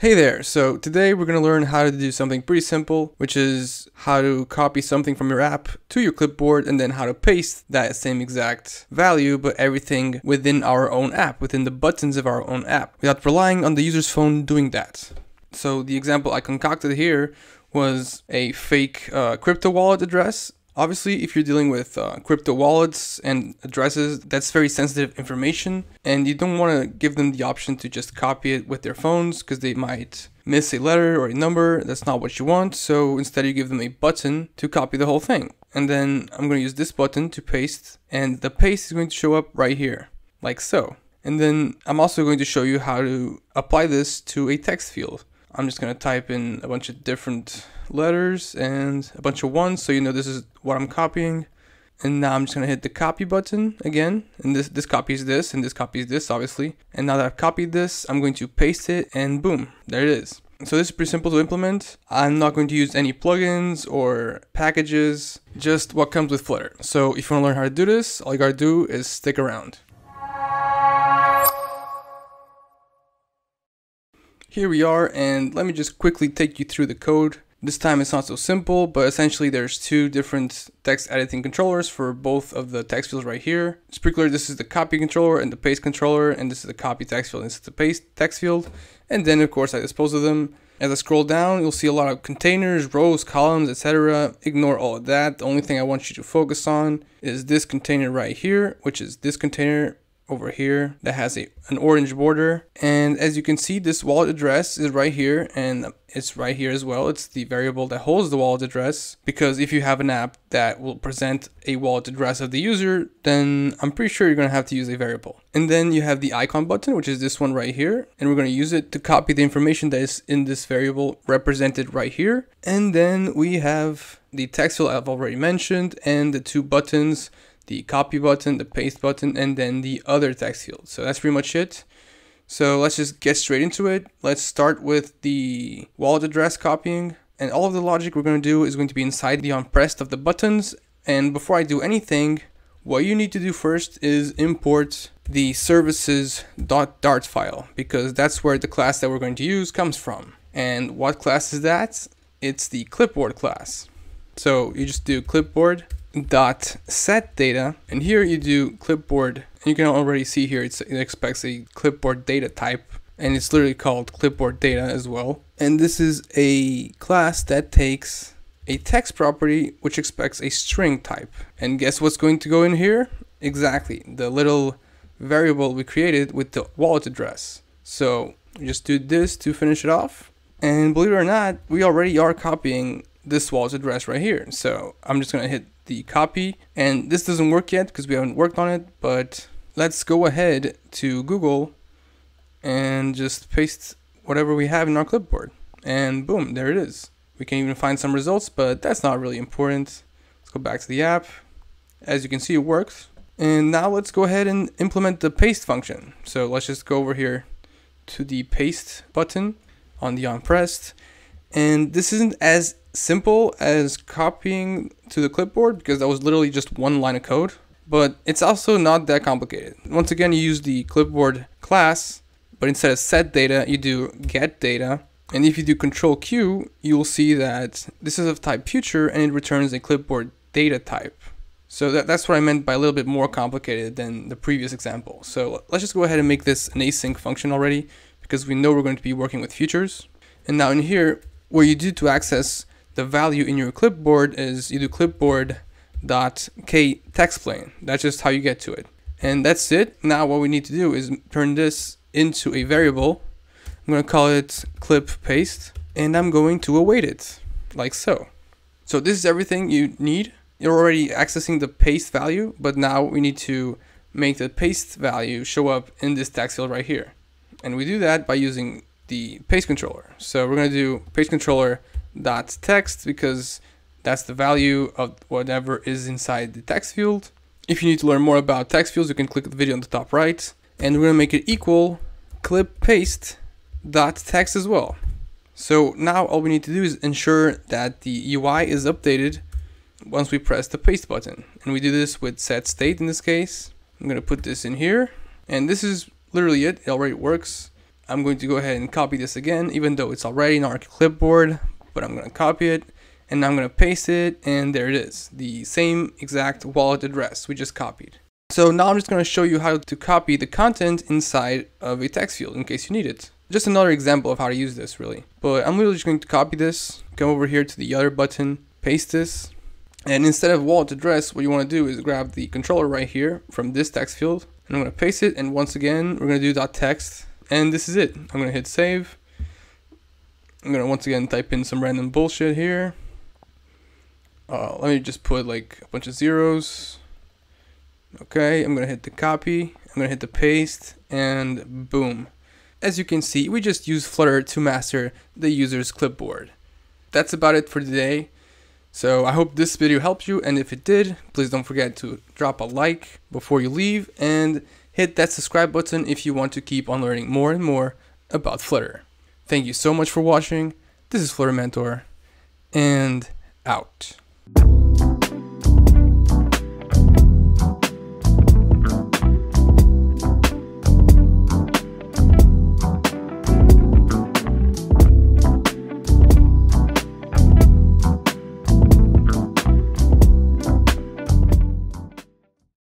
Hey there, so today we're going to learn how to do something pretty simple, which is how to copy something from your app to your clipboard and then how to paste that same exact value, but everything within our own app, within the buttons of our own app, without relying on the user's phone doing that. So the example I concocted here was a fake crypto wallet address. Obviously, if you're dealing with crypto wallets and addresses, that's very sensitive information, and you don't want to give them the option to just copy it with their phones because they might miss a letter or a number. That's not what you want. So instead, you give them a button to copy the whole thing. And then I'm going to use this button to paste, and the paste is going to show up right here, like so. And then I'm also going to show you how to apply this to a text field. I'm just going to type in a bunch of different letters and a bunch of ones, so you know this is what I'm copying. And now I'm just going to hit the copy button again, and this copies this, and this copies this, obviously. And now that I've copied this, I'm going to paste it, and boom, there it is. So this is pretty simple to implement. I'm not going to use any plugins or packages, just what comes with Flutter. So if you want to learn how to do this, all you got to do is stick around. Here we are, and let me just quickly take you through the code. This time it's not so simple, but essentially there's two different text editing controllers for both of the text fields right here. It's pretty clear this is the copy controller and the paste controller, and this is the copy text field and this is the paste text field. And then of course I dispose of them. As I scroll down, you'll see a lot of containers, rows, columns, etc. Ignore all of that. The only thing I want you to focus on is this container right here, which is this container over here that has an orange border. And as you can see, this wallet address is right here, and it's right here as well. It's the variable that holds the wallet address, because if you have an app that will present a wallet address of the user, then I'm pretty sure you're going to have to use a variable. And then you have the icon button, which is this one right here, and we're going to use it to copy the information that is in this variable represented right here. And then we have the text field I've already mentioned, and the two buttons, the copy button, the paste button, and then the other text field. So that's pretty much it. So let's just get straight into it. Let's start with the wallet address copying. And all of the logic we're going to do is going to be inside the onPressed of the buttons. And before I do anything, what you need to do first is import the services.dart file, because that's where the class that we're going to use comes from. And what class is that? It's the clipboard class. So you just do clipboard.setData, and here you do clipboard, and you can already see here it expects a clipboard data type, and it's literally called clipboard data as well. And this is a class that takes a text property which expects a string type, and guess what's going to go in here? Exactly, the little variable we created with the wallet address. So we just do this to finish it off, and believe it or not, we already are copying this wallet address right here. So I'm just going to hit the copy, and this doesn't work yet because we haven't worked on it, but let's go ahead to Google and just paste whatever we have in our clipboard, and boom, there it is. We can even find some results, but that's not really important. Let's go back to the app. As you can see, it works. And now let's go ahead and implement the paste function. So let's just go over here to the paste button on the onPressed, and this isn't as simple as copying to the clipboard because that was literally just one line of code, but it's also not that complicated. Once again, you use the clipboard class, but instead of set data, you do get data. And if you do control Q, you'll see that this is of type future, and it returns a clipboard data type. So that's what I meant by a little bit more complicated than the previous example. So let's just go ahead and make this an async function already, because we know we're going to be working with futures. And now in here, what you do to access the value in your clipboard is you do clipboard.kTextPlane. That's just how you get to it. And that's it. Now what we need to do is turn this into a variable. I'm going to call it clip_paste, and I'm going to await it, like so. So this is everything you need. You're already accessing the paste value, but now we need to make the paste value show up in this text field right here. And we do that by using the paste controller. So we're going to do paste controller dot text, because that's the value of whatever is inside the text field. If you need to learn more about text fields, you can click the video on the top right, and we're going to make it equal clip paste dot text as well. So now all we need to do is ensure that the UI is updated once we press the paste button, and we do this with setState in this case. I'm going to put this in here, and this is literally it. It already works. I'm going to go ahead and copy this again, even though it's already in our clipboard, but I'm going to copy it and I'm going to paste it, and there it is, the same exact wallet address we just copied. So now I'm just going to show you how to copy the content inside of a text field in case you need it. Just another example of how to use this, really. But I'm really just going to copy this, come over here to the other button, paste this, and instead of wallet address, what you want to do is grab the controller right here from this text field, and I'm going to paste it, and once again, we're going to do .text, and this is it. I'm going to hit save. I'm going to once again type in some random bullshit here. Let me just put like a bunch of zeros. Okay, I'm gonna hit the copy, I'm gonna hit the paste, and boom. As you can see, we just use Flutter to master the user's clipboard. That's about it for today. So I hope this video helped you, and if it did, please don't forget to drop a like before you leave and hit that subscribe button if you want to keep on learning more and more about Flutter. Thank you so much for watching. This is Flutter Mentor, and out.